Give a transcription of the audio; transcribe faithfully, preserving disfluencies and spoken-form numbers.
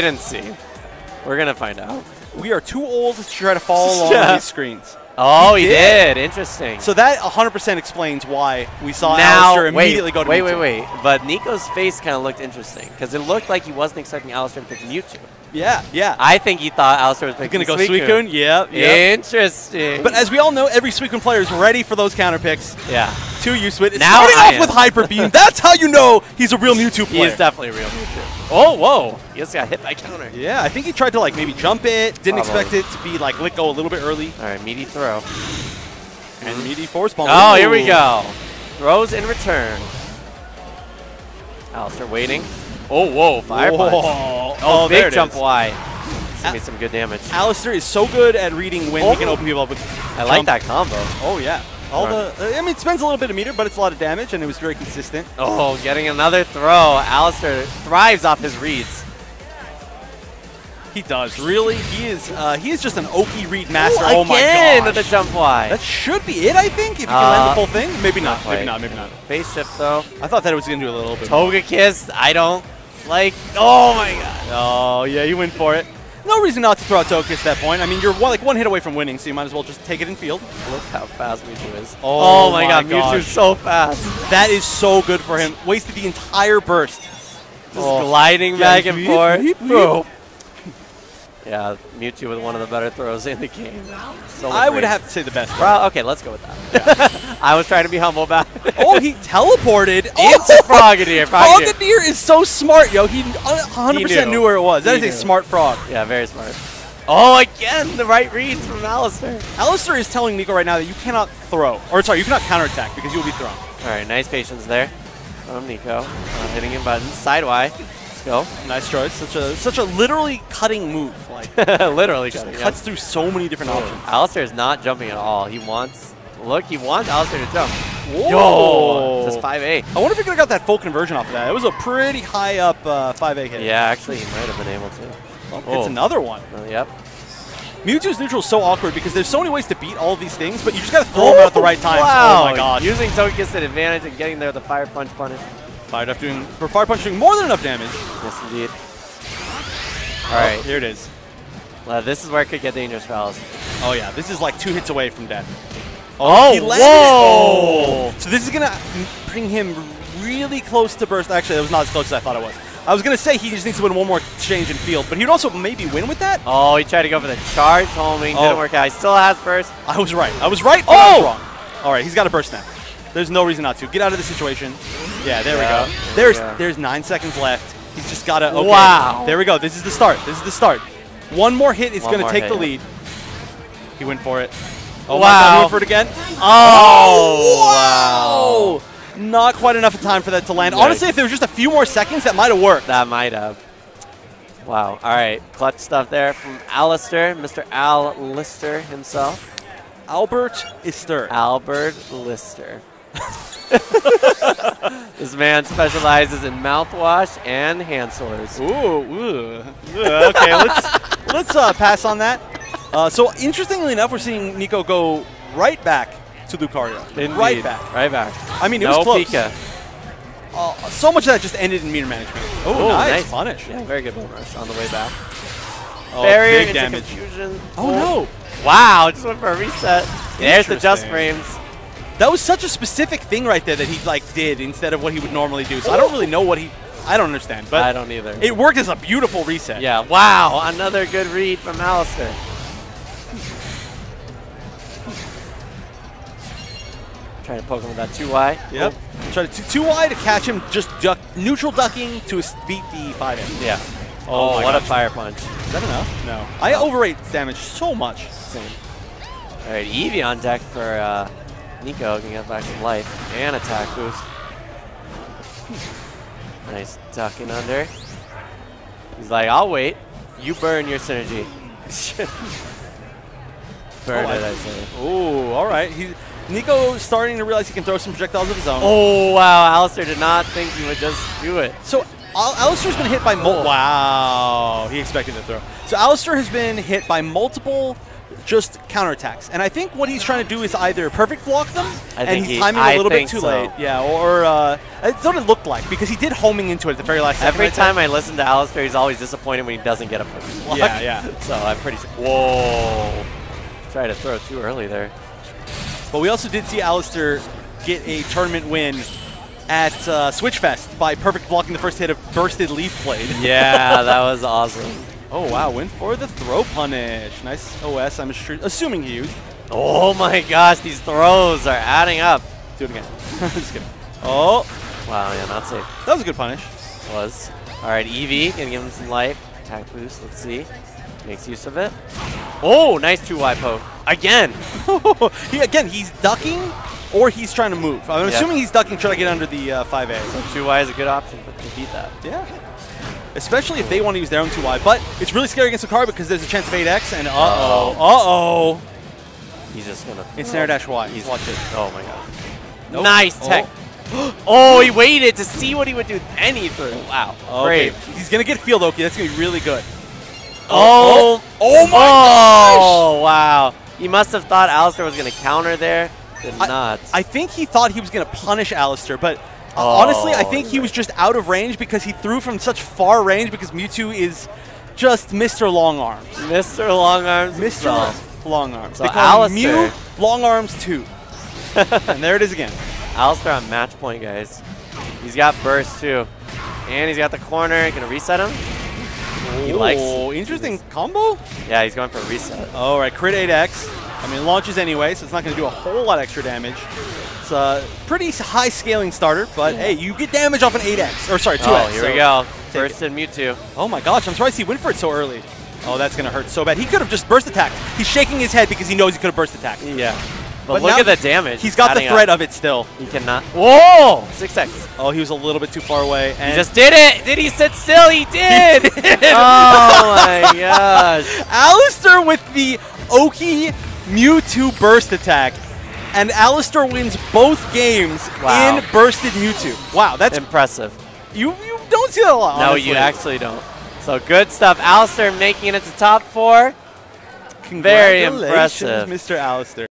didn't see. We're going to find out. We are too old to try to follow along yeah. on these screens. Oh, he, he did. did. Interesting. So that one hundred percent explains why we saw now, Allister immediately wait, go to wait, Mewtwo. Wait, wait, wait. But Niko's face kind of looked interesting because it looked like he wasn't expecting Allister to pick Mewtwo. Yeah, yeah. I think he thought Allister was picking Suicune. Going to go Suicune? Yeah, yeah. Interesting. But as we all know, every Suicune player is ready for those counter picks. Yeah. To you, Switch. Now starting I off am. with Hyper Beam. That's how you know he's a real Mewtwo player. He's definitely a real Mewtwo. Oh, whoa. He just got hit by counter. Yeah, I think he tried to like maybe jump it. Didn't Probably. expect it to be like let go a little bit early. All right, meaty throw. And meaty force bomb. Oh, Ooh. here we go. Throws in return. Allister waiting. Oh, whoa, fire punch. Oh, oh, big there it jump is. Y. This made some good damage. Allister is so good at reading when oh. he can open people up with I jump. like that combo. Oh, yeah. All right. the, I mean, it spends a little bit of meter, but it's a lot of damage, and it was very consistent. Oh, getting another throw. Allister thrives off his reads. He does. Really, he is uh, He is just an O P read master. Ooh, oh, my god. Again, the jump Y. That should be it, I think, if you uh, can land the full thing. Maybe not. not maybe not. Maybe not. Face shift, though. I thought that it was going to do a little bit Togekiss, more. I don't. Like, oh my god. Oh, yeah, you win for it. No reason not to throw out Togekiss at that point. I mean, you're one, like one hit away from winning, so you might as well just take it in field. Look how fast Mewtwo is. Oh, oh my, my god, god, Mewtwo's so fast. That is so good for him. Wasted the entire burst. Just oh. gliding back yeah, and forth. Meep, meep, meep. Yeah, Mewtwo with one of the better throws in the game. So I would have to say the best. Bro, okay, let's go with that. Yeah. I was trying to be humble about it. Oh, he teleported into Frogadier. Frogadier. Frogadier is so smart, yo. He one hundred percent he knew. knew where it was. That he is knew. a smart frog. Yeah, very smart. Oh, again, the right reads from Allister. Allister is telling Niko right now that you cannot throw. Or, sorry, you cannot counterattack because you'll be thrown. All right, nice patience there from Niko. Uh, hitting him buttons. Side Y. Go. Nice choice. Such a such a literally cutting move. Like literally just cutting, cuts yes. through so many different options. Allister is not jumping at all. He wants look. He wants Allister to jump. Whoa! Yo, just five A. I wonder if he could have got that full conversion off of that. It was a pretty high up uh, five A hit. Yeah, actually, he might have been able to. Well, oh. It's another one. Uh, yep. Mewtwo's neutral is so awkward because there's so many ways to beat all of these things, but you just gotta throw oh, them out at the right time. Wow. Oh my god! Using Togekiss at advantage and getting there with the fire punch punish. Fire Duff doing, for Fire Punch doing more than enough damage. Yes, indeed. All right. Oh, here it is. Well, this is where it could get dangerous for Allister. Oh, yeah. This is like two hits away from death. Oh, oh whoa! Oh. So this is going to bring him really close to burst. Actually, it was not as close as I thought it was. I was going to say he just needs to win one more exchange in field, but he'd also maybe win with that. Oh, he tried to go for the charge homing. Oh. Didn't work out. He still has burst. I was right. I was right, but oh. I was wrong. All right, he's got a burst now. There's no reason not to. Get out of the situation. Yeah, there yeah, we go. There's yeah. there's nine seconds left. He's just got to... Okay. Wow. There we go. This is the start. This is the start. One more hit is going to take hit. the lead. He went for it. Oh, wow. He went for it again. Oh, wow. wow. Not quite enough time for that to land. Yikes. Honestly, if there was just a few more seconds, that might have worked. That might have. Wow. All right. Clutch stuff there from Allister. Mister Allister himself. Albert Ister. Albert Lister. This man specializes in mouthwash and hand sores. Ooh, ooh. Yeah, okay, let's let's uh, pass on that. Uh, so interestingly enough, we're seeing Niko go right back to Lucario. Indeed. Right back. Right back. I mean, it no was close. Pika. Uh, so much of that just ended in meter management. Oh, nice. nice punish. Yeah, very good rush on the way back. Oh, Barrier big into damage. Confusion. Oh, oh no! Wow, just went for a reset. There's the just frames. That was such a specific thing right there that he like did instead of what he would normally do. So I don't really know what he. I don't understand. But I don't either. It worked as a beautiful reset. Yeah. Wow. Another good read from Allister. Trying to poke him with that two Y. Yep. Oh. Try to two Y to catch him. Just duck, neutral ducking to beat the five M. Yeah. Oh, oh what gosh. a fire punch! Is that enough? No. I oh. overrate damage so much. Same. All right, Eevee on deck for. Uh, Niko can get back some life and attack boost. Nice ducking under. He's like, I'll wait. You burn your synergy. burn oh, it, I say. Ooh, all right. He, Niko starting to realize he can throw some projectiles of his own. Oh, wow. Allister did not think he would just do it. So Al Allister's been hit by multiple. Oh. Wow. He expected to throw. So Allister has been hit by multiple just counterattacks. And I think what he's trying to do is either perfect block them, I and he's timing he, a little bit too so. late. Yeah, or uh, it's what it looked like, because he did homing into it at the very last second. Every right time there. I listen to Allister, he's always disappointed when he doesn't get a perfect block. Yeah, yeah. So I'm pretty sure. Whoa. Tried to throw too early there. But we also did see Allister get a tournament win at uh, Switchfest by perfect blocking the first hit of Bursted Leaf Blade. Yeah, that was awesome. Oh, wow. Went for the throw punish. Nice O S, I'm sure, assuming he used. Oh, my gosh. These throws are adding up. Do it again. Just kidding. Oh. Wow, yeah, not safe. That was a good punish. It was. All right, Eevee. Gonna give him some life. Attack boost. Let's see. Makes use of it. Oh, nice two Y poke. Again. he, again, he's ducking or he's trying to move. I'm yeah. assuming he's ducking, trying to get under the uh, five A. So two Y is a good option to beat that. Yeah. Especially if they want to use their own two Y. But it's really scary against Lucario because there's a chance of eight X, and uh-oh, uh-oh. He's just going to... It's snare dash Y. He's Watch it. Oh, my God. Nope. Nice tech. Oh. oh, he waited to see what he would do. And he threw. Wow. Okay. Brave. He's going to get field, Oki. That's going to be really good. Oh. Oh, oh my oh, gosh. Oh, wow. He must have thought Allister was going to counter there. Did I, not. I think he thought he was going to punish Allister, but... Oh, honestly, I think he was just out of range because he threw from such far range because Mewtwo is just Mister Long Arms. Mister Long Arms. Mister Long Arms. So they call him Mew Long Arms two. And there it is again. Allister on match point, guys. He's got burst too. And he's got the corner. Gonna reset him. He Ooh, likes it. Interesting combo? Yeah, he's going for a reset. All right, crit eight X. I mean, launches anyway, so it's not going to do a whole lot extra damage. It's a pretty high scaling starter, but yeah. hey, you get damage off an eight X. Or sorry, two X. Oh, here so we go. Burst in Mewtwo. Oh my gosh, I'm surprised he went for it so early. Oh, that's going to hurt so bad. He could have just burst attacked. He's shaking his head because he knows he could have burst attacked. Yeah. But, but look at the damage. He's got the threat up. of it still. He cannot. Whoa! six X. Oh, he was a little bit too far away. And he just did it! Did he sit still? He did! He did. Oh my gosh. Allister with the Oki Mewtwo burst attack, and Allister wins both games wow. in bursted Mewtwo. Wow, that's impressive. You you don't see that a lot. No, honestly. You actually don't. So good stuff. Allister making it to top four. Very impressive, Mister Allister.